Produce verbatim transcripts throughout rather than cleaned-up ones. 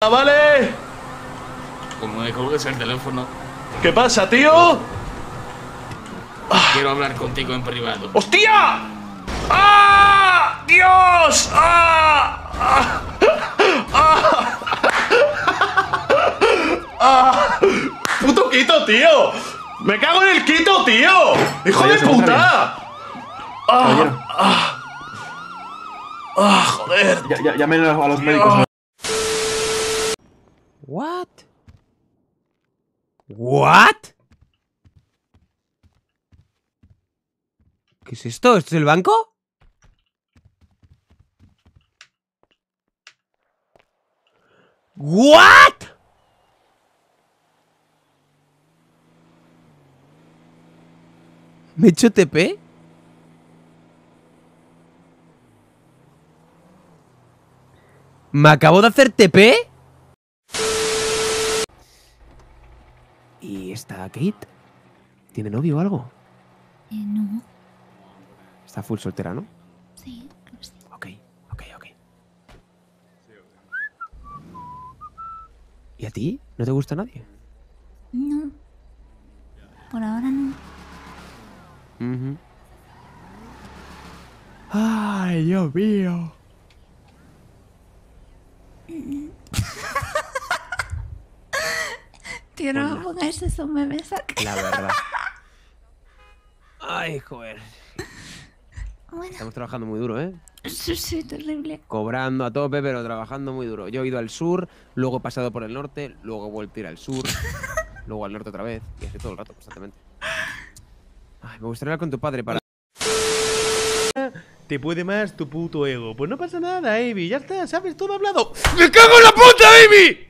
¡Chavales! Como me colgues el teléfono. ¿Qué pasa, tío? Quiero hablar contigo en privado. ¡Hostia! ¡Ah! ¡Dios! ¡Ah! ¡Ah! ¡Ah! ¡Ah! ¡Puto Quito, tío! ¡Me cago en el Quito, tío! ¡Hijo de puta! ¡Ah! ¡Ah! ¡Ah, joder! Ya, ya, llamen a los médicos. What? What? ¿Qué es esto? ¿Esto es el banco? What? ¿Me he hecho T P? ¿Me acabo de hacer T P? ¿Y está Kate? ¿Tiene novio o algo? Eh, no. Está full soltera, ¿no? Sí, creo que sí. Ok, ok, ok. ¿Y a ti? ¿No te gusta nadie? No. Por ahora no. Uh-huh. ¡Ay, Dios mío! Que no me pongas eso, me besas. La verdad. Ay, joder. Bueno. Estamos trabajando muy duro, ¿eh? Sí, sí, terrible. Cobrando a tope, pero trabajando muy duro. Yo he ido al sur, luego he pasado por el norte, luego he vuelto a ir al sur, luego al norte otra vez, y así todo el rato, constantemente. Ay, me gustaría hablar con tu padre para... Te puede más tu puto ego. Pues no pasa nada, Amy. Ya está, sabes, todo hablado. ¡Me cago en la puta, Amy!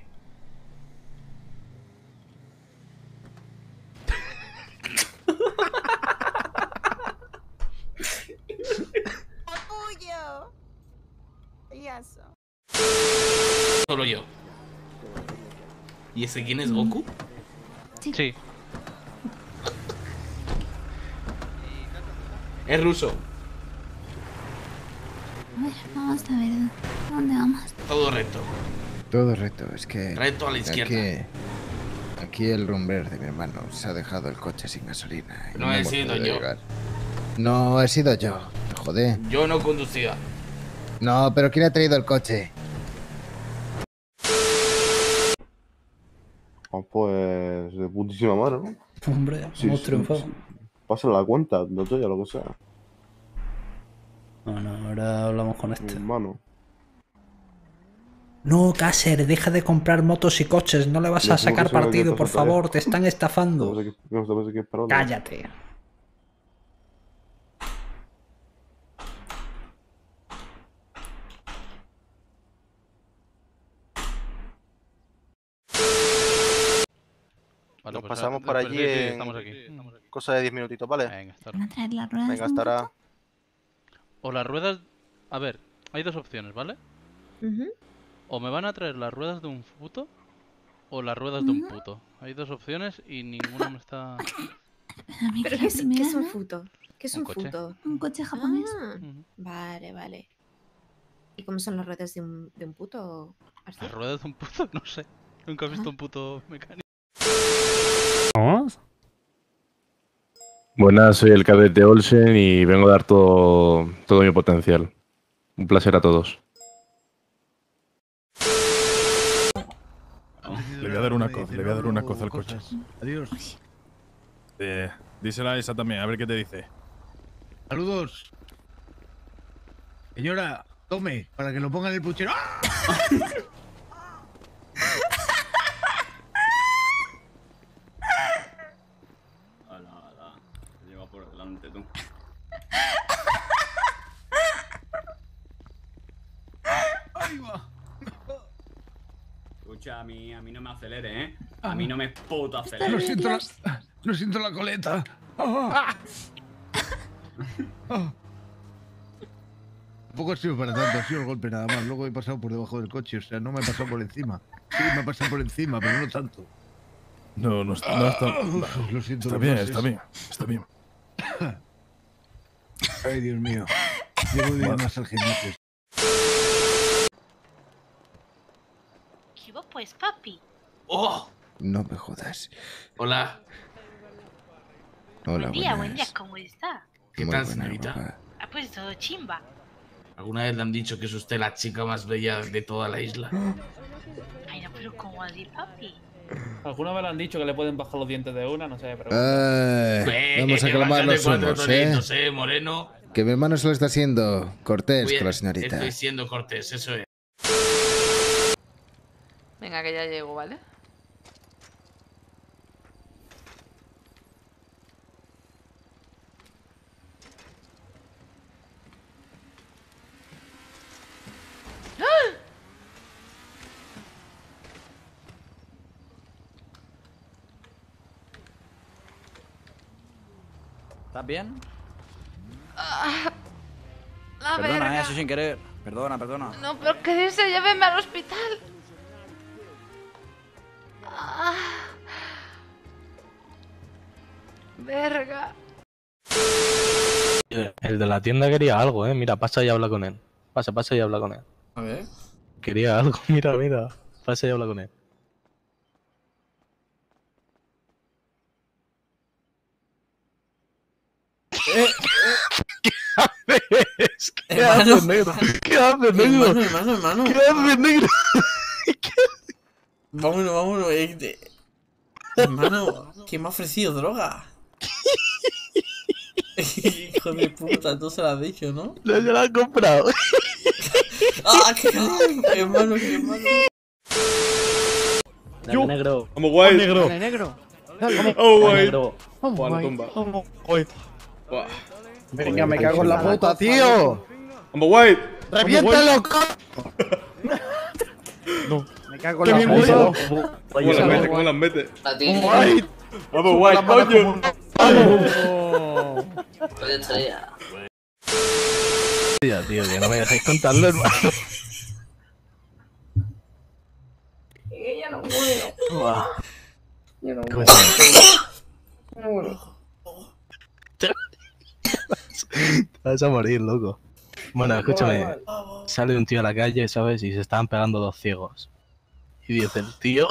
Solo yo. ¿Y ese quién es, Goku? Sí. Sí. Es ruso. A ver, vamos a ver dónde vamos. Todo recto. Todo recto, es que... Recto a la izquierda. Aquí, aquí el rumber de mi hermano se ha dejado el coche sin gasolina. No, no he sido yo. Llegar. No he sido yo, joder. Yo no conducía. No, pero ¿quién ha traído el coche? Oh, pues de putísima mano, ¿no? Hombre, hemos sí, triunfado. Sí, sí. Pásale la cuenta, no tuya, lo que sea. Bueno, ahora hablamos con este. Hermano. No, Cáceres, deja de comprar motos y coches. No le vas no, a sacar partido, por favor. Tarea. Te están estafando. No sé qué, no sé qué es para cállate. Nos pasamos por allí en cosa de diez minutitos, ¿vale? Venga, estará. O las ruedas... A ver, hay dos opciones, ¿vale? Uh-huh. O me van a traer las ruedas de un puto o las ruedas uh-huh. de un puto. Hay dos opciones y ninguna me está... ¿Pero qué es, ¿qué es un puto? ¿Qué es un, un puto? Un coche japonés. Ah, uh-huh. Vale, vale. ¿Y cómo son las ruedas de un, de un puto? ¿Así? Las ruedas de un puto, no sé. Nunca he visto ah. un puto mecánico. Buenas, soy el cadete Olsen y vengo a dar todo, todo mi potencial. Un placer a todos. Le voy a dar una cosa, le voy a dar una cosa al coche. Adiós. Eh, dísela a esa también, a ver qué te dice. Saludos. Señora, tome, para que lo pongan en el puchero. ¡Ah! Ahí va. Escucha, a mí, a mí no me acelere, ¿eh? A mí no me puto acelere. No siento la, no siento la coleta. Oh. Ah. Oh. Tampoco ha sido para tanto, ha sido el golpe nada más. Luego he pasado por debajo del coche, o sea, no me ha pasado por encima. Sí, me ha pasado por encima, pero no tanto. No, no está, no está. Uf, lo siento, está bien, pases. está bien, está bien. Ay, Dios mío. Llevo días más al gimnasio. exclusivo, pues, papi. ¡Oh! No me jodas. Hola. Hola, buen día, buenas. Buen día, ¿cómo está? ¿Qué Muy tal, buena, señorita? Papá. Ah, pues todo chimba. ¿Alguna vez le han dicho que es usted la chica más bella de toda la isla? Ay, no, pero ¿cómo así, papi? ¿Alguna vez le han dicho que le pueden bajar los dientes de una? No sé, pero... Ay, vamos a calmar los humos, ¿eh? No sé, moreno. Que mi hermano solo está siendo cortés Oye, con la señorita. Estoy siendo cortés, eso es. Venga, que ya llego, ¿vale? ¿Estás bien? Ah, la perdona, verga. Eso sin querer. Perdona, perdona. No, pero que dice, llévenme al hospital. Ah, verga. El de la tienda quería algo, eh. Mira, pasa y habla con él. Pasa, pasa y habla con él. A ver. Quería algo, mira, mira. Pasa y habla con él. Eh, eh. ¿Qué haces, negro? ¿Qué haces, negro? Hermano, hermano, hermano. ¿Qué haces, negro? Vámonos, vámonos. Eh, eh. Hermano, ¿quién me ha ofrecido droga? Hijo de puta, tú se la has dicho, ¿no? No, yo la he comprado. ¡Ah, qué hermano, qué hermano! Dale, negro. ¡Vamos, guay! ¡Negro! ¡Dale, negro! ¡Oh, guay! ¡Oh, guay! Wow. Venga, me cago en la puta, tío. I'm white. Reviéntalo, coño. No. Me cago en la puta. ¿Cómo las mete? ¿Cómo las mete? I'm white. I'm white, coño. Tío, tío, que no me dejáis contarlo, hermano. Ella no puede. Yo no puedo. No puedo. Te vas a morir, loco. Bueno, escúchame. Sale un tío a la calle, ¿sabes? Y se estaban pegando dos ciegos. Y dice el tío...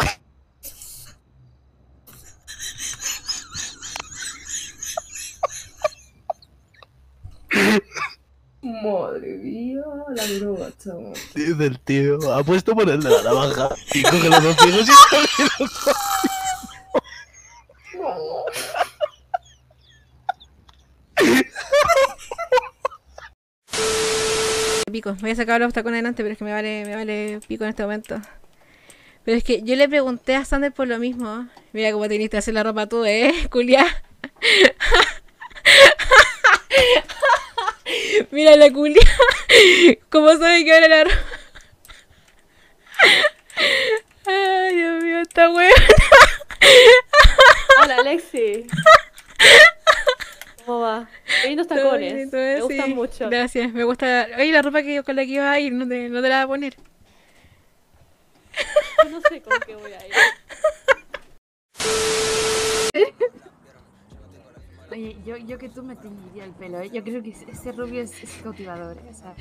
Madre mía, la droga, chaval. Dice el tío, ha puesto por el de la navaja. Y coge los dos ciegos y sale loco. Pico, voy a sacar los tacones adelante, pero es que me vale, me vale pico en este momento. Pero es que yo le pregunté a Sander por lo mismo. Mira cómo teniste que hacer la ropa tú, eh, culia. Mira la culia. ¿Cómo sabe que vale la ropa? Ay, Dios mío, esta huevona. Hola, Alexi. ¿Cómo va? Qué lindos tacones, todo bien, todo bien, me gustan sí. mucho. Gracias, me gusta... Oye, la ropa que, con la que iba a ir, no te, no te la va a poner. Yo no sé con qué voy a ir. Oye, yo, yo que tú me teñiría el pelo, ¿eh? Yo creo que ese rubio es, es cautivador, ¿eh? O sea,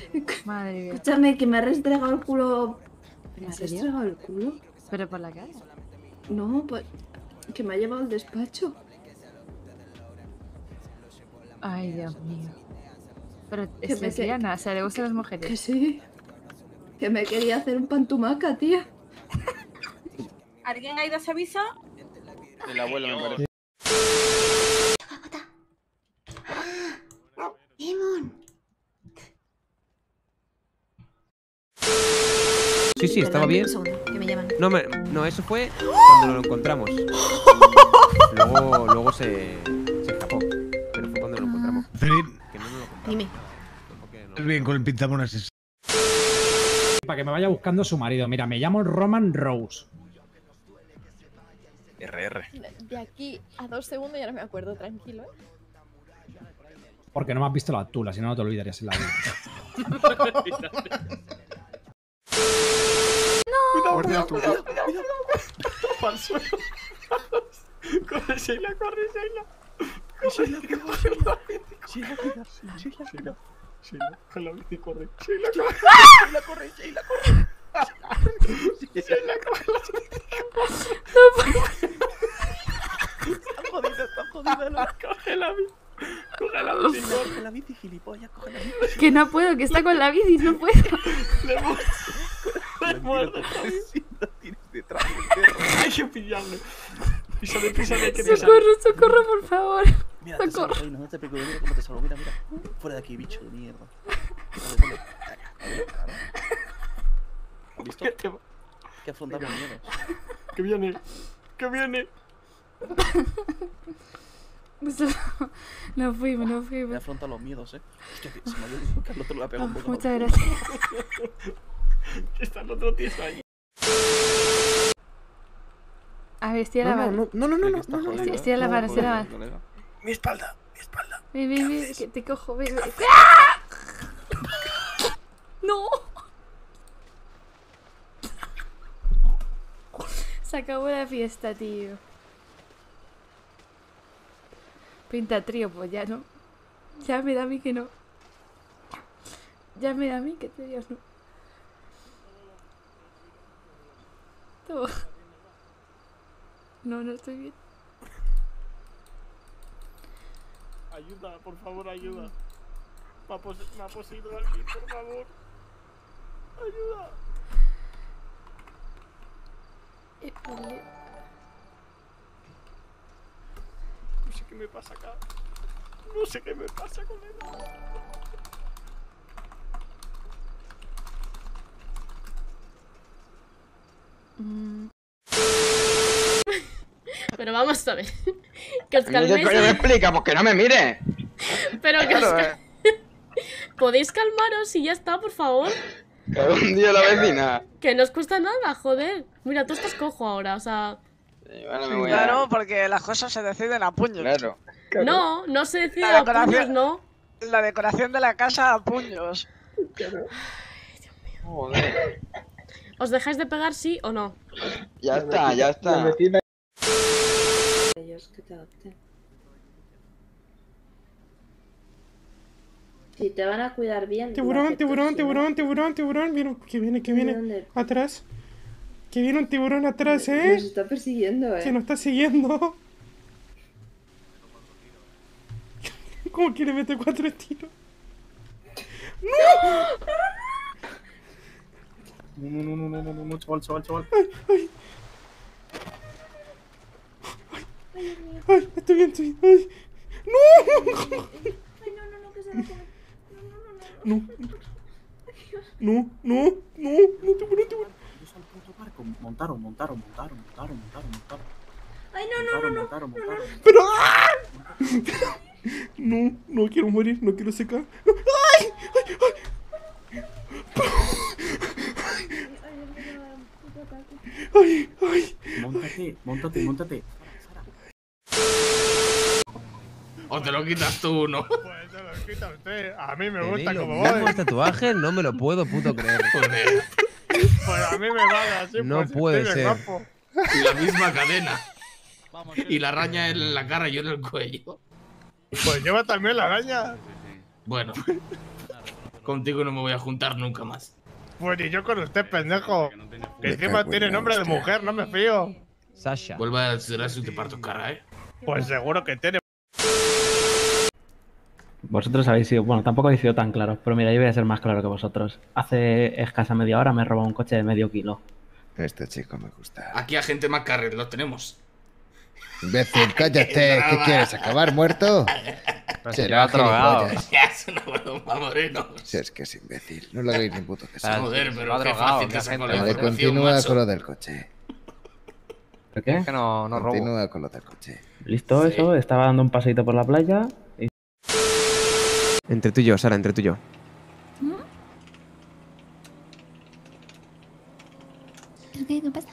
madre mía. Escúchame, que me ha restregado el culo... ¿Me ha restregado el culo? ¿Pero por la cara? No, pues... que me ha llevado al despacho. Ay, Dios mío. Pero es lesbiana, o sea, le gustan las mujeres. Que sí. Que me quería hacer un pantumaca, tía. ¿Alguien ha ido a ese aviso? El abuelo me parece. Sí, sí, estaba bien. No, me, no, eso fue cuando lo encontramos. Luego, luego se, se escapó. Que no me lo compraba. Dime. Bien, con el pintamonas ese. Para que me vaya buscando su marido. Mira, me llamo Roman Rose. erre erre. De aquí a dos segundos ya no me acuerdo, tranquilo. Porque no me has visto la tula, si no, no te olvidarías en la vida. No, no, cuidado, corre, Sheila, corre, Sheila. Sheila, que corre, Sheila, cuidado, Sheila, cuidado, Sheila, con la bici corre, Sheila, corre, Sheila, corre, Sheila, corre, Sheila, corre, gilipollas, coge la bici. Que no puedo, que está con la bici, no puedo. La muerte. La tienes detrás del perro. Hay que pillarlo. Písale, písale, que me sale. Socorro, socorro, por favor. Mira, socorro. Te salgo, no te preocupes, mira cómo te salgo. Mira, mira. Fuera de aquí, bicho de mierda. Vale, vale. ¿Listo? Que afrontar los miedos. Que viene, que viene. No fuimos, no fuimos. Me afronta los miedos, eh. Hostia, que se me había dicho que al otro le ha pegado un poco. Muchas gracias. Está el otro tío ahí. A ver, estoy a la vara. No, no, no, no, no, no, no, no. Estoy a la vara, estoy a la vara. Mi espalda, mi espalda. Ven, ven, ven, que te cojo, ven. No. Se acabó la fiesta, tío. Pinta trío, pues ya no. Ya me da a mí que no. Ya me da a mí que te digas no. Todo. No, no estoy bien. Ayuda, por favor, ayuda. Me ha, pose me ha poseído alguien, por favor. Ayuda. No sé qué me pasa acá. No sé qué me pasa con él. Mm. Pero vamos a ver. Que os calméis. No me explica, porque no me mire. Pero que claro, os cal... eh. ¿Podéis calmaros y ya está, por favor? Que un día la vecina. Que no os cuesta nada, joder. Mira, tú estás cojo ahora, o sea. Sí, bueno, me voy a... Claro, porque las cosas se deciden a puños. Claro. Claro. No, no se deciden a puños, no. La decoración de la casa a puños. Claro. Ay, Dios mío. Joder. ¿Os dejáis de pegar, sí o no? Ya está, ya está. La vecina... Ellos que te adopten. Si te van a cuidar bien. Tiburón, tiburón, tiburón, tiburón, tiburón. Mira, que viene, que viene. Atrás. Que viene un tiburón atrás, eh. Nos está persiguiendo, eh. Se nos está siguiendo. ¿Cómo quiere meter cuatro tiros? ¡No! No, no, no, no, no, no, no, chaval, chaval, chaval. Ay, ay. Ay, estoy bien, estoy bien. Ay. ¡No! Ay, no, no, no, que se va a comer. No, no, no, no. No, no, no, no te muero, no te muero. Yo soy el puto barco. Montaron, montaron, montaron, montaron, montaron, montaron. Ay, no, no, no, montaron, no, no, montaron, no, no, montaron. Pero ¡ah! No, no quiero morir, no quiero secar. ¡Ay! ¡Ay, ay! ¡Ay, ay! Móntate, móntate, móntate. O te lo quitas tú, ¿no? Pues te lo quita usted. A mí me gusta como voy. Los tatuajes no me lo puedo puto creer. Pues a mí me va así. No puede ser. Y la misma cadena. Y la araña en la cara y yo en el cuello. Pues lleva también la araña. Bueno. Contigo no me voy a juntar nunca más. Pues ni yo con usted, pendejo. Que encima tiene nombre de mujer, no me fío. Sasha. Vuelva a decir eso y te parto cara, ¿eh? Pues seguro que tiene. Vosotros habéis sido, bueno, tampoco habéis sido tan claros, pero mira, yo voy a ser más claro que vosotros. Hace escasa media hora me he robado un coche de medio kilo. Este chico me gusta. Aquí a gente más carril, lo tenemos. Imbécil, cállate, ¿qué quieres? ¿Acabar muerto? Será drogado. Es una broma, Moreno. Si es que es imbécil, no le hagáis ni puto que sea. Joder, pero qué fácil te saco la información, macho. Continúa con lo del coche. ¿Por qué? Es que no, no robo. Continúa con lo del coche. Listo, eso, estaba dando un paseito por la playa y... Entre tú y yo, Sara, entre tú y yo. ¿Qué? ¿Qué pasa?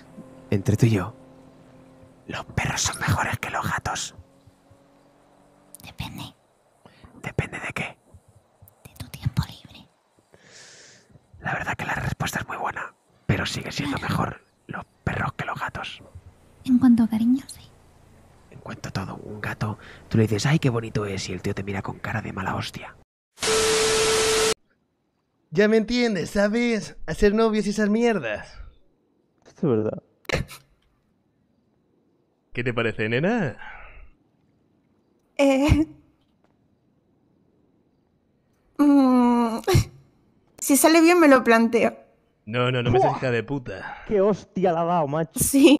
Entre tú y yo. Los perros son mejores que los gatos. Depende. ¿Depende de qué? De tu tiempo libre. La verdad que la respuesta es muy buena, pero sigue siendo claro. Mejor los perros que los gatos. En cuanto a cariño, sí. En cuanto a todo, un gato, tú le dices, ay, qué bonito es, y el tío te mira con cara de mala hostia. Ya me entiendes, ¿sabes? Hacer novios y esas mierdas. Esto es verdad. ¿Qué te parece, nena? Eh... Mm, si sale bien me lo planteo. No, no, no me seas hija de puta. Qué hostia la ha dado, macho. Sí.